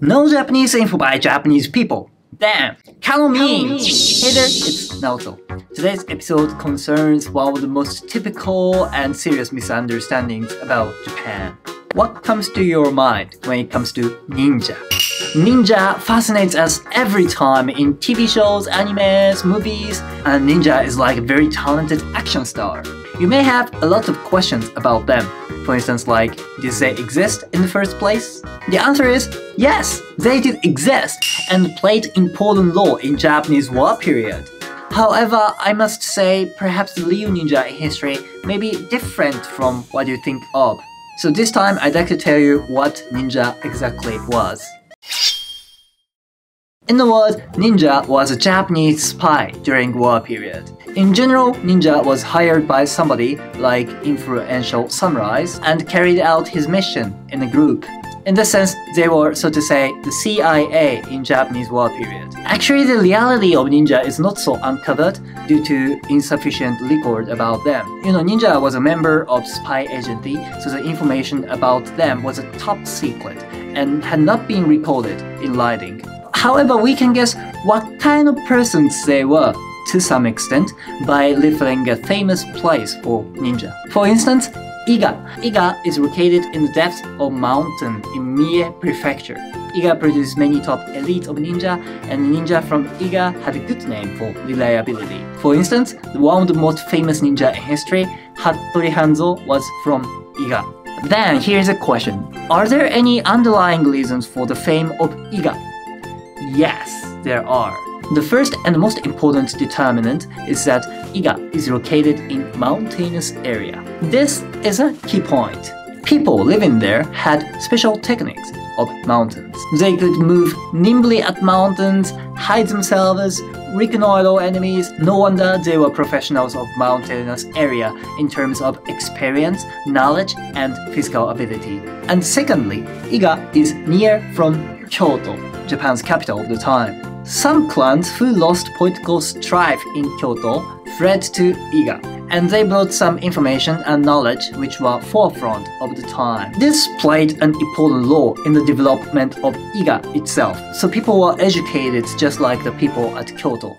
No Japanese info by Japanese people. Damn! Calomine! Hey there, it's Naoto. Today's episode concerns one of the most typical and serious misunderstandings about Japan. What comes to your mind when it comes to ninja? Ninja fascinates us every time in TV shows, animes, movies, and ninja is like a very talented action star. You may have a lot of questions about them. For instance, like, did they exist in the first place? The answer is yes, they did exist and played important role in Japanese war period. However, I must say, perhaps the real ninja in history may be different from what you think of. So this time, I'd like to tell you what ninja exactly was. In the world, ninja was a Japanese spy during war period. In general, ninja was hired by somebody like influential samurais and carried out his mission in a group. In this sense, they were, so to say, the CIA in Japanese war period. Actually, the reality of ninja is not so uncovered due to insufficient record about them. You know, ninja was a member of spy agency, so the information about them was a top secret and had not been recorded in writing. However, we can guess what kind of persons they were, to some extent, by referring a famous place for ninja. For instance, Iga. Iga is located in the depths of mountain in Mie prefecture. Iga produced many top elite of ninja, and ninja from Iga had a good name for reliability. For instance, one of the most famous ninja in history, Hattori Hanzo, was from Iga. Then here's a question. Are there any underlying reasons for the fame of Iga? Yes, there are. The first and most important determinant is that Iga is located in mountainous area. This is a key point. People living there had special techniques of mountains. They could move nimbly at mountains, hide themselves, reconnoiter enemies. No wonder they were professionals of mountainous area in terms of experience, knowledge, and physical ability. And secondly, Iga is near from Kyoto, Japan's capital of the time. Some clans who lost political strife in Kyoto fled to Iga, and they brought some information and knowledge which were forefront of the time. This played an important role in the development of Iga itself, so people were educated just like the people at Kyoto.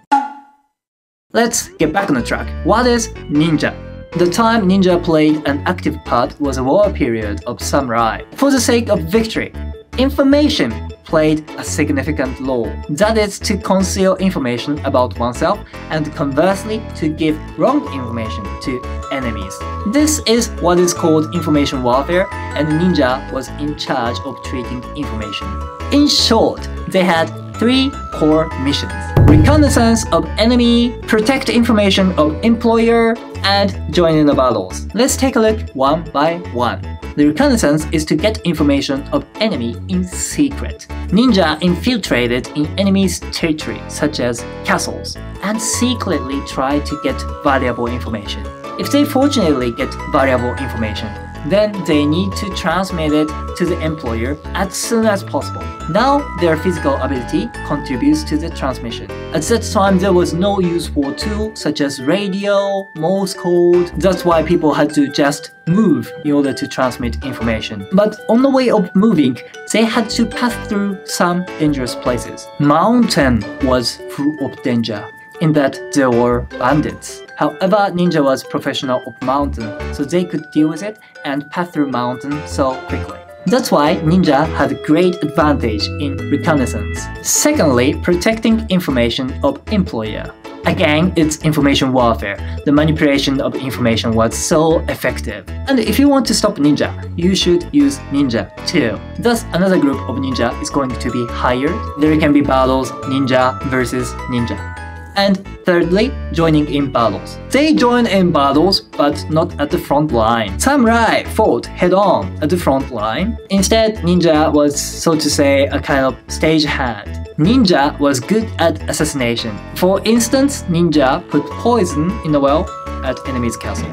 Let's get back on the track. What is ninja? The time ninja played an active part was a war period of samurai. For the sake of victory, information played a significant role. That is, to conceal information about oneself and conversely to give wrong information to enemies. This is what is called information warfare, and ninja was in charge of treating information. In short, they had three core missions: reconnaissance of enemy, protect information of employer, and join in the battles. Let's take a look one by one. The reconnaissance is to get information of enemy in secret. Ninja infiltrated in enemy's territory, such as castles, and secretly tried to get valuable information. If they fortunately get valuable information, then they need to transmit it to the employer as soon as possible. Now their physical ability contributes to the transmission. At that time there was no useful tool such as radio, Morse code. That's why people had to just move in order to transmit information. But on the way of moving, they had to pass through some dangerous places. Mountain was full of danger, in that there were bandits. However, ninja was professional of mountain, so they could deal with it and pass through mountain so quickly. That's why ninja had a great advantage in reconnaissance. Secondly, protecting information of employer. Again, it's information warfare. The manipulation of information was so effective. And if you want to stop ninja, you should use ninja too. Thus, another group of ninja is going to be hired. There can be battles, ninja versus ninja. And thirdly, joining in battles. They joined in battles, but not at the front line. Samurai fought head-on at the front line. Instead, ninja was, so to say, a kind of stagehand. Ninja was good at assassination. For instance, ninja put poison in the well at enemy's castle.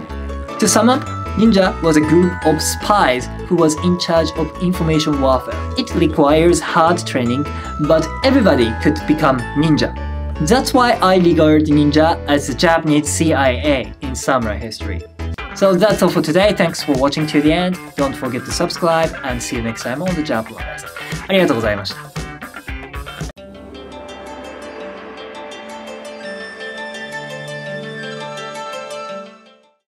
To sum up, ninja was a group of spies who was in charge of information warfare. It requires hard training, but everybody could become ninja. That's why I regard ninja as the Japanese CIA in samurai history. So that's all for today. Thanks for watching to the end. Don't forget to subscribe and see you next time on The Japanalyst. ありがとうございました。